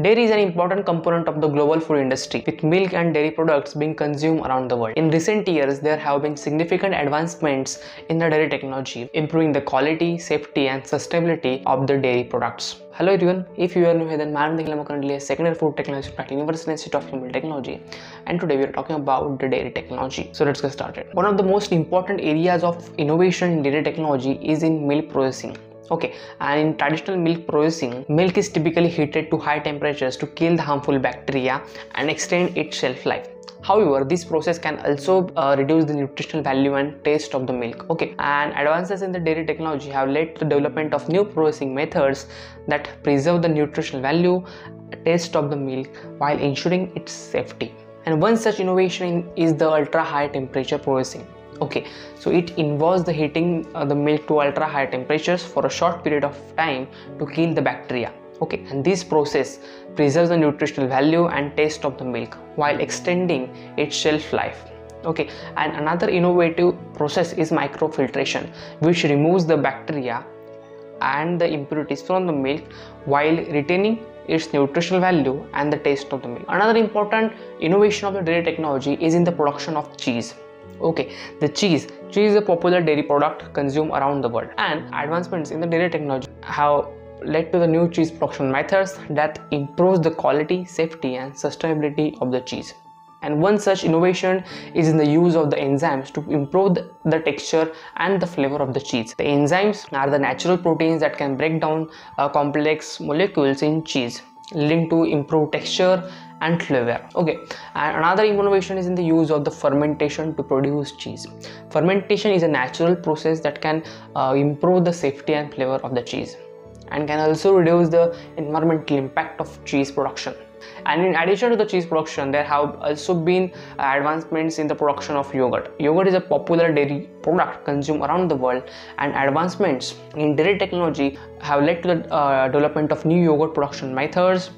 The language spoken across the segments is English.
Dairy is an important component of the global food industry, with milk and dairy products being consumed around the world. In recent years, there have been significant advancements in the dairy technology, improving the quality, safety and sustainability of the dairy products. Hello everyone, if you are new here then I am Nikhil Ambikar, currently a secondary food technology at University Institute of Chemical Technology, and today we are talking about the dairy technology. So let's get started. One of the most important areas of innovation in dairy technology is in milk processing. Okay, and in traditional milk processing, milk is typically heated to high temperatures to kill the harmful bacteria and extend its shelf life. However, this process can also reduce the nutritional value and taste of the milk. Okay, and advances in the dairy technology have led to the development of new processing methods that preserve the nutritional value, taste of the milk while ensuring its safety. And one such innovation is the ultra high temperature processing. Okay, so it involves the heating the milk to ultra high temperatures for a short period of time to kill the bacteria. Okay, and this process preserves the nutritional value and taste of the milk while extending its shelf life. Okay, and another innovative process is microfiltration, which removes the bacteria and the impurities from the milk while retaining its nutritional value and the taste of the milk. Another important innovation of the dairy technology is in the production of cheese. Okay, the cheese is a popular dairy product consumed around the world, and advancements in the dairy technology have led to the new cheese production methods that improves the quality, safety and sustainability of the cheese. And one such innovation is in the use of the enzymes to improve the texture and the flavor of the cheese. The enzymes are the natural proteins that can break down complex molecules in cheese, leading to improved texture and flavor. Okay, and another innovation is in the use of the fermentation to produce cheese. Fermentation is a natural process that can improve the safety and flavor of the cheese, and can also reduce the environmental impact of cheese production. And in addition to the cheese production, there have also been advancements in the production of yogurt. Yogurt is a popular dairy product consumed around the world, and advancements in dairy technology have led to the development of new yogurt production methods,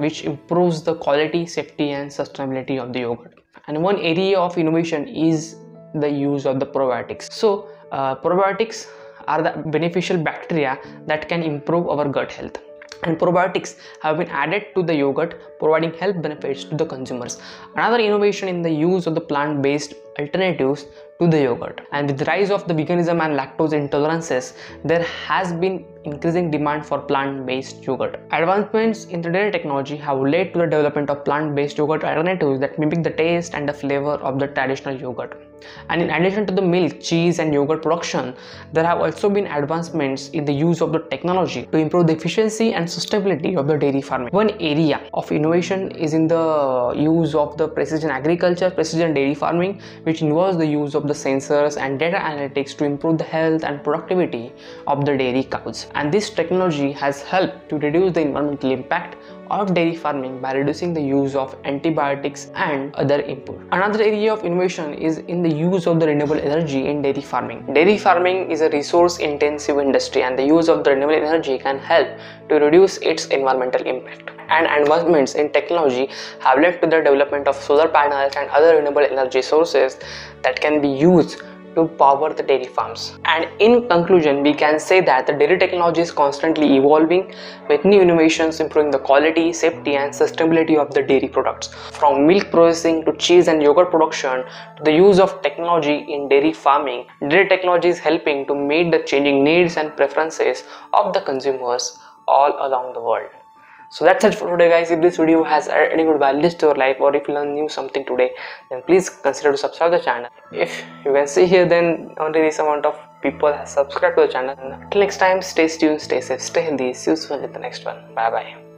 which improves the quality, safety and sustainability of the yogurt. And one area of innovation is the use of the probiotics. So probiotics are the beneficial bacteria that can improve our gut health, and probiotics have been added to the yogurt, providing health benefits to the consumers. Another innovation in the use of the plant-based alternatives to the yogurt. And with the rise of the veganism and lactose intolerances, there has been increasing demand for plant-based yogurt. Advancements in the dairy technology have led to the development of plant-based yogurt alternatives that mimic the taste and the flavor of the traditional yogurt. And in addition to the milk, cheese and yogurt production, there have also been advancements in the use of the technology to improve the efficiency and sustainability of the dairy farming. One area of innovation is in the use of the precision agriculture, precision dairy farming, which involves the use of the sensors and data analytics to improve the health and productivity of the dairy cows. And this technology has helped to reduce the environmental impact of dairy farming by reducing the use of antibiotics and other inputs. Another area of innovation is in the use of the renewable energy in dairy farming. Dairy farming is a resource intensive industry, and the use of the renewable energy can help to reduce its environmental impact. And advancements in technology have led to the development of solar panels and other renewable energy sources that can be used to power the dairy farms. And in conclusion, we can say that the dairy technology is constantly evolving, with new innovations improving the quality, safety and sustainability of the dairy products. From milk processing to cheese and yogurt production to the use of technology in dairy farming, dairy technology is helping to meet the changing needs and preferences of the consumers all along the world. So that's it for today guys. If this video has added any good value to your life, or if you learned new something today, then please consider to subscribe to the channel. If you can see here, then only this amount of people have subscribed to the channel. Until next time, stay tuned, stay safe, stay healthy. See you soon in the next one. Bye bye.